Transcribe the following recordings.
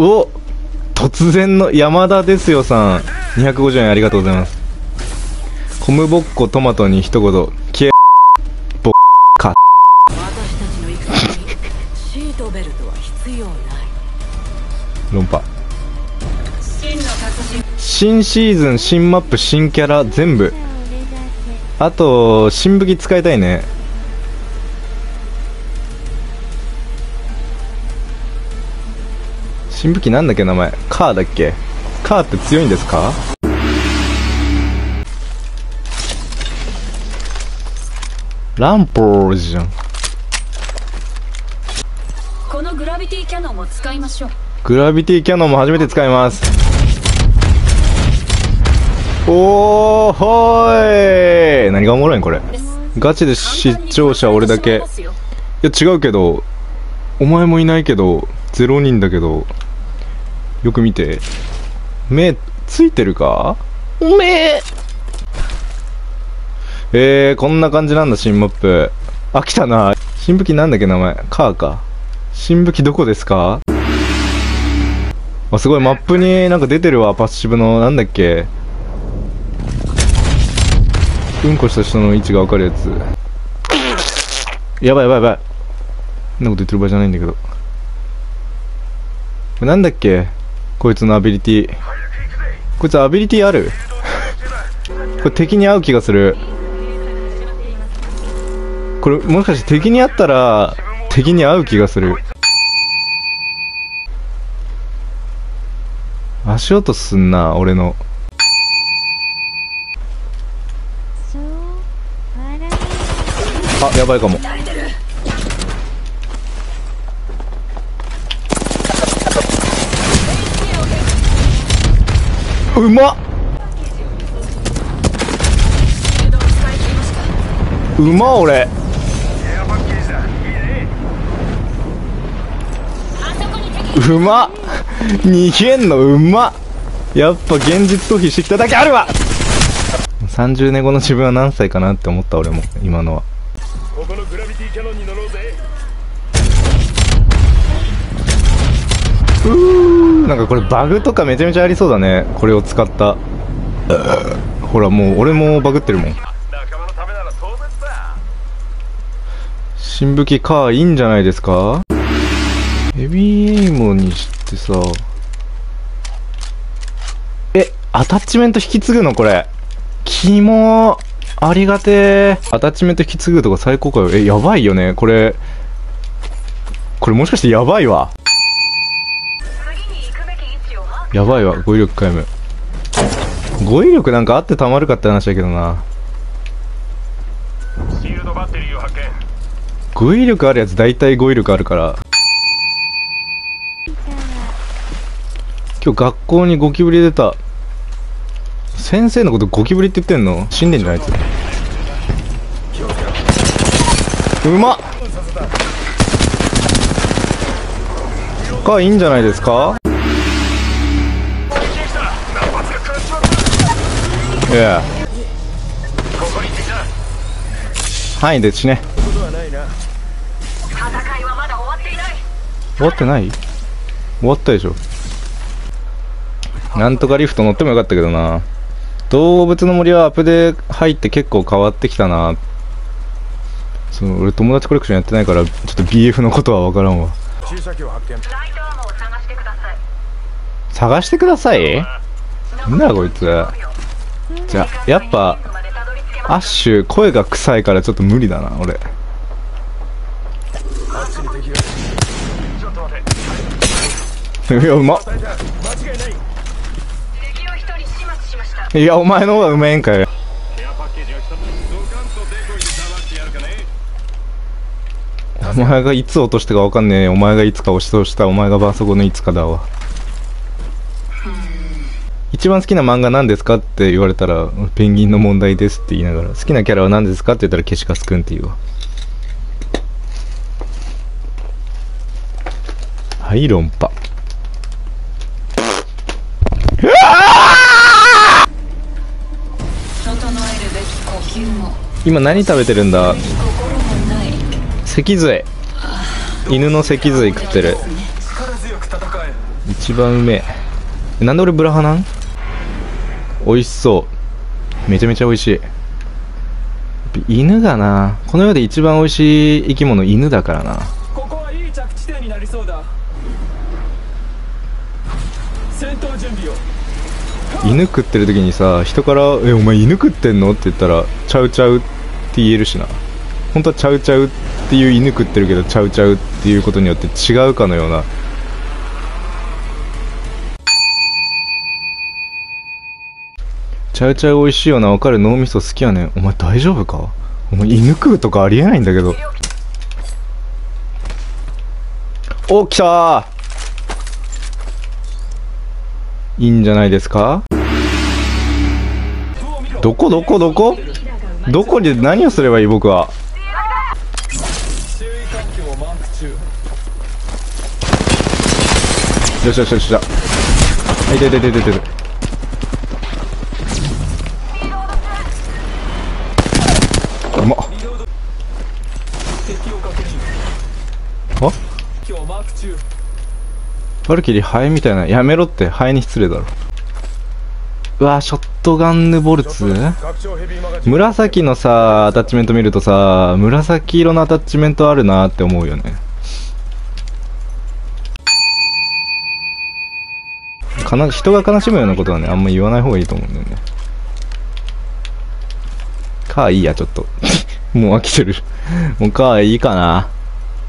お、突然の山田ですよさん、250円ありがとうございます。コムボッコトマトに一言、消えボッカ。論破。新シーズン、新マップ、新キャラ全部。あと新武器使いたいね。新武器なんだっけ、名前カーだっけ。カーって強いんですか。ランポーじゃん。このグラビティキャノンも使いましょう。グラビティキャノンも初めて使います。おーほーい、何がおもろいんこれ。ガチで視聴者俺だけ。いや違うけど、お前もいないけど0人だけど、よく見て。目ついてるかおめえ。こんな感じなんだ新マップ。飽きたな。新武器なんだっけ名前、カーか。新武器どこですか。あ、すごいマップになんか出てるわ。パッシブのなんだっけ、うんこした人の位置が分かるやつ。やばいやばいやばい、そんなこと言ってる場合じゃないんだけど、なんだっけこいつのアビリティ。こいつアビリティあるこれ敵に合う気がする。これもしかして敵に合ったら敵に合う気がする。足音すんな俺の。あ、やばいかも。うまっ、うまっ。俺うまっ、逃げんのうまっ。やっぱ現実逃避してきただけあるわ。30年後の自分は何歳かなって思った俺も今のは。ここのグラビティキャノンに乗ろうぜ。なんかこれバグとかめちゃめちゃありそうだねこれを使った。ほらもう俺もバグってるもん。新武器カーいいんじゃないですか。ヘビーエイモにしてさ、え、アタッチメント引き継ぐのこれキモー。ありがてー。アタッチメント引き継ぐとか最高かよ。え、やばいよねこれ。これもしかしてやばいわ。やばいわ、語彙力皆無。語彙力なんかあってたまるかって話だけどな。語彙力あるやつ大体語彙力あるから。今日学校にゴキブリ出た。先生のことゴキブリって言ってんの。死んでんじゃないやつ。うまっか、いいんじゃないですか。いや、範囲で死ね。終わってない、終わったでしょ。なんとかリフト乗ってもよかったけどな。動物の森はアップで入って結構変わってきたな。その俺友達コレクションやってないからちょっと BF のことは分からんわ。探してください。なんだこいつ。じゃあやっぱアッシュ声が臭いからちょっと無理だな俺。いやうまっ。いやお前の方がうめえんかよ。お前がいつ落としたか分かんねえ。お前がいつか押し通した。お前がバーソゴのいつかだわ。一番好きな漫画何ですかって言われたらペンギンの問題ですって言いながら、好きなキャラは何ですかって言ったら消しカスくんって言うわ。はい、論破。今何食べてるんだ。脊髄、犬の脊髄食ってる。強く戦え。一番うめえ。なんで俺ブラハなん？美味しそう。めちゃめちゃ美味しい。犬がな、この世で一番美味しい生き物犬だからな。ここはいい着地点になりそうだ。戦闘準備を。犬食ってる時にさ、人から「え、お前犬食ってんの？」って言ったら「ちゃうちゃう」って言えるしな。本当は「ちゃうちゃう」っていう犬食ってるけど「ちゃうちゃう」っていうことによって違うかのような。ちゃうちゃう美味しいよな、わかる。脳みそ好きやねん。お前大丈夫か？お前犬食うとかありえないんだけど。お、来たー。いいんじゃないですか。どこどこどこどこで何をすればいい？僕はよしよしよしよし。はい、出て出て出て。あ？バルキリーハエみたいな。やめろって、ハエに失礼だろ。うわ、ショットガンヌボルツ。紫のさアタッチメント見るとさ、紫色のアタッチメントあるなーって思うよね。人が悲しむようなことはね、あんま言わない方がいいと思うんだよね。かーいいや、ちょっともう飽きてる。もうかーいいかな。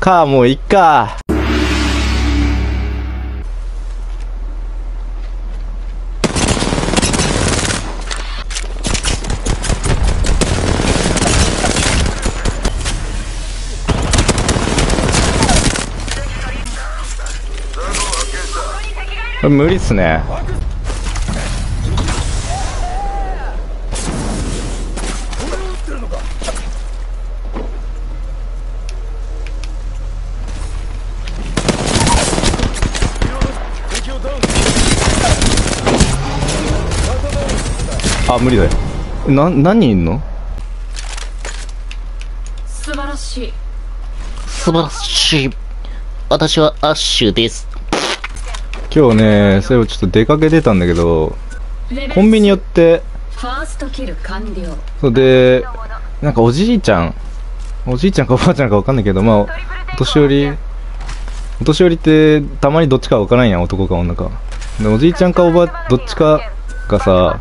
かーもういっか。これ無理っすね。あ、無理だよ。何人いんの？素晴らしい。素晴らしい。私はアッシュです。今日ね、それをちょっと出かけてたんだけど、コンビニ寄って、それで、なんかおじいちゃんかおばあちゃんかわかんないけど、まあ、お年寄りってたまにどっちかわからんやん、男か女か。で、おじいちゃんかおばあ、どっちかがさ、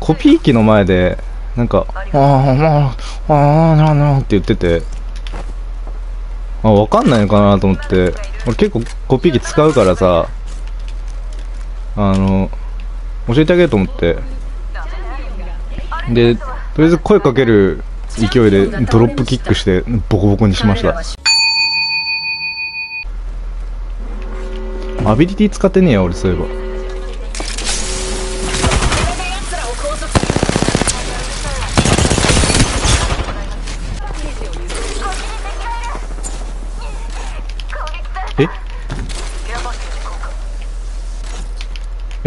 コピー機の前で、なんか、あーって言ってて、あ、わかんないのかなと思って、俺結構コピー機使うからさ、教えてあげようと思って。で、とりあえず声かける勢いでドロップキックして、ボコボコにしました。アビリティ使ってねえや、俺そういえば。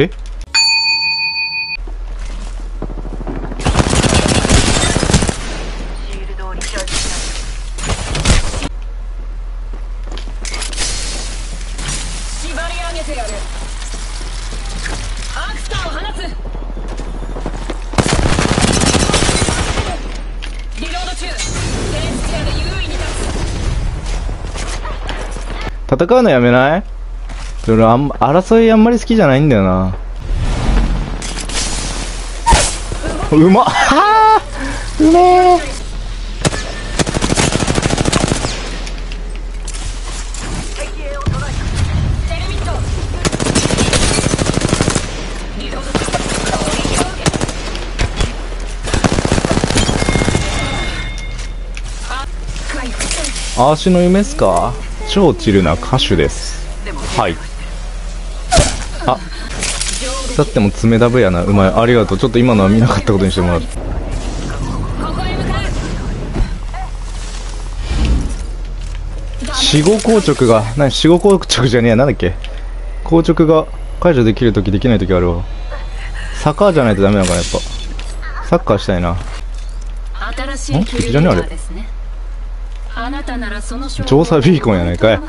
え？戦うのやめない？俺争いあんまり好きじゃないんだよな。うまっうめえ。あーしの夢っすか。超チルな歌手です。はい。あ、だっても爪ダブやな。うまい、ありがとう。ちょっと今のは見なかったことにしてもらう。死後硬直が何？死後硬直じゃねえ、なんだっけ、硬直が解除できるときできないときあるわ。サッカーじゃないとダメなのかな、やっぱサッカーしたいな。ん？敵じゃねえ、あれ城西ビーコンやないかい。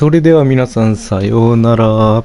それでは皆さんさようなら。